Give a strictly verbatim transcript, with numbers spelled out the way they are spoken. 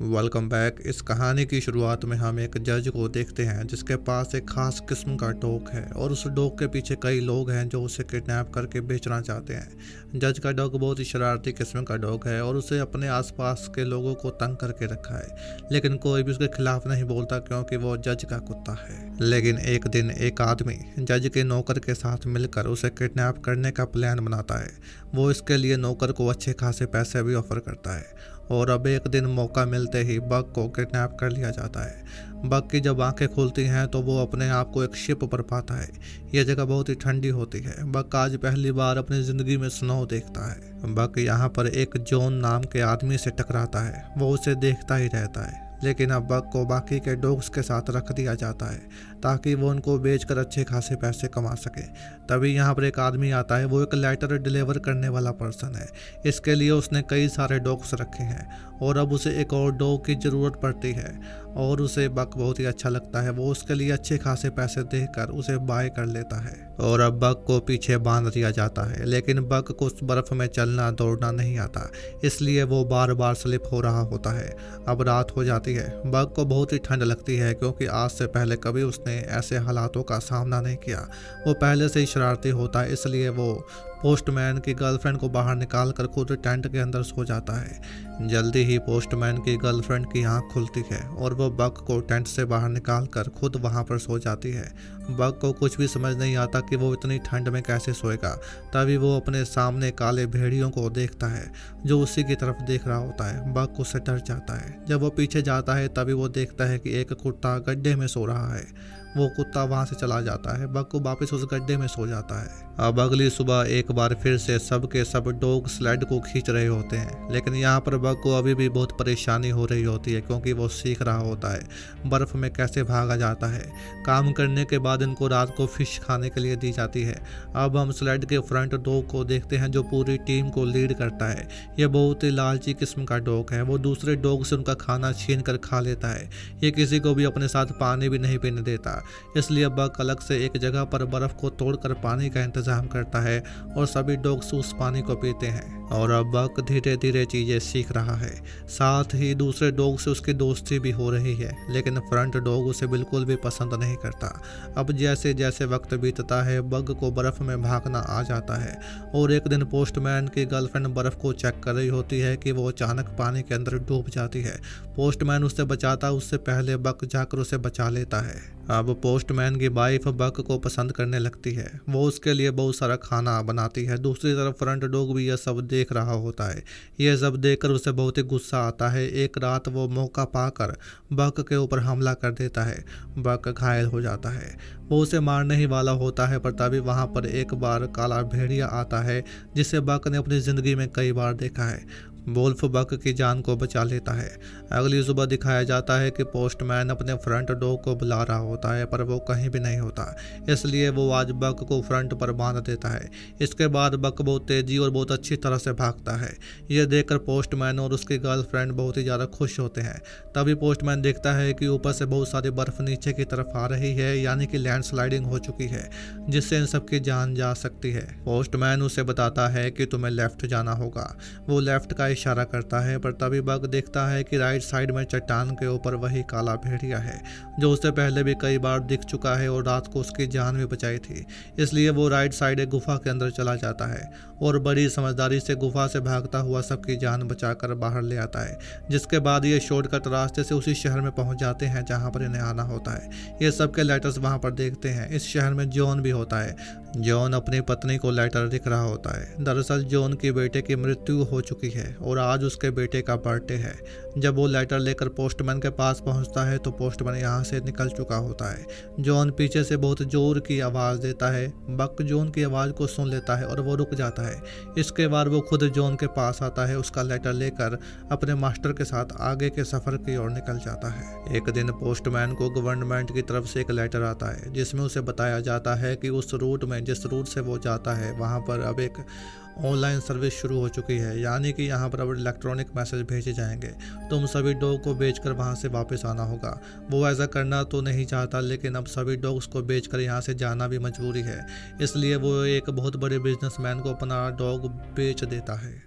Welcome back. इस कहानी की शुरुआत में हम एक जज को देखते हैं जिसके पास एक खास किस्म का डॉग है और उस डॉग के पीछे कई लोग हैं जो उसे किडनैप करके बेचना चाहते हैं। जज का डॉग बहुत ही शरारती किस्म का डॉग है और उसे अपने आसपास के लोगों को तंग करके रखा है, लेकिन कोई भी उसके खिलाफ नहीं बोलता क्योंकि वो जज का कुत्ता है। लेकिन एक दिन एक आदमी जज के नौकर के साथ मिलकर उसे किडनैप करने का प्लान बनाता है। वो इसके लिए नौकर को अच्छे खासे पैसे भी ऑफर करता है और अब एक दिन मौका मिलते ही बक को किडनैप कर लिया जाता है। बक की जब आंखें खुलती हैं तो वो अपने आप को एक शिप पर पाता है। यह जगह बहुत ही ठंडी होती है। बक आज पहली बार अपनी ज़िंदगी में स्नो देखता है। बक यहाँ पर एक जॉन नाम के आदमी से टकराता है। वो उसे देखता ही रहता है, लेकिन अब बक को बाकी के डॉग्स के साथ रख दिया जाता है ताकि वो उनको बेचकर अच्छे खासे पैसे कमा सके। तभी यहाँ पर एक आदमी आता है। वो एक लेटर डिलीवर करने वाला पर्सन है। इसके लिए उसने कई सारे डॉग्स रखे हैं और अब उसे एक और डॉग की ज़रूरत पड़ती है और उसे बक बहुत ही अच्छा लगता है। वो उसके लिए अच्छे खासे पैसे देकर उसे बाय कर लेता है और अब बक को पीछे बांध दिया जाता है। लेकिन बक को उस बर्फ़ में चलना दौड़ना नहीं आता, इसलिए वो बार बार स्लिप हो रहा होता है। अब रात हो जाती है। बक को बहुत ही ठंड लगती है क्योंकि आज से पहले कभी उसने ऐसे हालातों का सामना नहीं किया। वो पहले से ही शरारती होता है, इसलिए वो पोस्टमैन की गर्लफ्रेंड को बाहर निकाल कर खुद टेंट के अंदर सो जाता है। जल्दी ही पोस्टमैन की गर्लफ्रेंड की आंख खुलती है और वो बक को टेंट से बाहर निकाल कर खुद वहां पर सो जाती है। बक को कुछ भी समझ नहीं आता कि वो इतनी ठंड में कैसे सोएगा। तभी वो अपने सामने काले भेड़ियों को देखता है जो उसी की तरफ देख रहा होता है। बक उससे डर जाता है। जब वो पीछे जाता है तभी वो देखता है कि एक कुत्ता गड्ढे में सो रहा है। वो कुत्ता वहाँ से चला जाता है। बक को वापस उस गड्ढे में सो जाता है। अब अगली सुबह एक बार फिर से सब के सब डॉग स्लेड को खींच रहे होते हैं, लेकिन यहाँ पर बक को अभी भी बहुत परेशानी हो रही होती है क्योंकि वो सीख रहा होता है बर्फ़ में कैसे भागा जाता है। काम करने के बाद इनको रात को फिश खाने के लिए दी जाती है। अब हम स्लेड के फ्रंट डॉग को देखते हैं जो पूरी टीम को लीड करता है। यह बहुत ही लालची किस्म का डॉग है। वो दूसरे डॉग से उनका खाना छीन कर खा लेता है। ये किसी को भी अपने साथ पानी भी नहीं पीने देता, इसलिए बक अलग से एक जगह पर बर्फ को तोड़कर पानी का इंतजाम करता है और सभी डॉग्स उस पानी को पीते हैं। और अब बक धीरे धीरे चीजें सीख रहा है। साथ ही दूसरे डॉग से उसकी दोस्ती भी हो रही है, लेकिन फ्रंट डॉग उसे बिल्कुल भी पसंद नहीं करता। अब जैसे जैसे वक्त बीतता है बक को बर्फ में भागना आ जाता है और एक दिन पोस्टमैन की गर्लफ्रेंड बर्फ को चेक कर रही होती है कि वो अचानक पानी के अंदर डूब जाती है। पोस्टमैन उससे बचाता, उससे पहले बक जाकर उसे बचा लेता है। अब पोस्टमैन की वाइफ बक को पसंद करने लगती है। वो उसके लिए बहुत सारा खाना बनाती है। दूसरी तरफ फ्रंट डॉग भी यह सब देख रहा होता है। यह सब देखकर उसे बहुत ही गुस्सा आता है। एक रात वो मौका पाकर बक के ऊपर हमला कर देता है। बक घायल हो जाता है। वो उसे मारने ही वाला होता है पर तभी वहाँ पर एक बार काला भेड़िया आता है जिसे बक ने अपनी ज़िंदगी में कई बार देखा है। वुल्फ बक की जान को बचा लेता है। अगली सुबह दिखाया जाता है कि पोस्टमैन अपने फ्रंट डॉग को बुला रहा होता है पर वो कहीं भी नहीं होता, इसलिए वो आज बक को फ्रंट पर बांध देता है। इसके बाद बक बहुत तेज़ी और बहुत अच्छी तरह से भागता है। यह देखकर पोस्टमैन और उसकी गर्लफ्रेंड बहुत ही ज़्यादा खुश होते हैं। तभी पोस्टमैन देखता है कि ऊपर से बहुत सारी बर्फ़ नीचे की तरफ आ रही है, यानी कि लैंडस्लाइडिंग हो चुकी है जिससे इन सबकी जान जा सकती है। पोस्टमैन उसे बताता है कि तुम्हें लेफ़्ट जाना होगा। वो लेफ़्ट का इशारा करता है पर तभी बक देखता है कि राइट साइड में चट्टान के ऊपर वही काला भेड़िया है जो उससे पहले भी कई बार दिख चुका है और रात को उसकी जान भी बचाई थी, इसलिए वो राइट साइड एक गुफा के अंदर चला जाता है और बड़ी समझदारी से गुफा से भागता हुआ सबकी जान बचाकर बाहर ले आता है। जिसके बाद ये शॉर्टकट रास्ते से उसी शहर में पहुंच जाते हैं जहाँ पर इन्हें आना होता है। ये सबके लेटर्स वहाँ पर देखते हैं। इस शहर में जॉन भी होता है। जॉन अपनी पत्नी को लेटर लिख रहा होता है। दरअसल जॉन के बेटे की मृत्यु हो चुकी है और आज उसके बेटे का बर्थडे है। जब वो लेटर लेकर पोस्टमैन के पास पहुंचता है तो पोस्टमैन यहाँ से निकल चुका होता है। जॉन पीछे से बहुत ज़ोर की आवाज़ देता है। बक जॉन की आवाज़ को सुन लेता है और वो रुक जाता है। इसके बाद वो खुद जॉन के पास आता है, उसका लेटर लेकर अपने मास्टर के साथ आगे के सफ़र की ओर निकल जाता है। एक दिन पोस्टमैन को गवर्नमेंट की तरफ से एक लेटर आता है जिसमें उसे बताया जाता है कि उस रूट में जिस रूट से वो जाता है वहाँ पर अब एक ऑनलाइन सर्विस शुरू हो चुकी है, यानी कि यहाँ पर अब इलेक्ट्रॉनिक मैसेज भेजे जाएंगे। तुम सभी डॉग को बेचकर वहाँ से वापस आना होगा। वो ऐसा करना तो नहीं चाहता, लेकिन अब सभी डॉग्स को बेचकर यहाँ से जाना भी मजबूरी है, इसलिए वो एक बहुत बड़े बिजनेसमैन को अपना डॉग बेच देता है।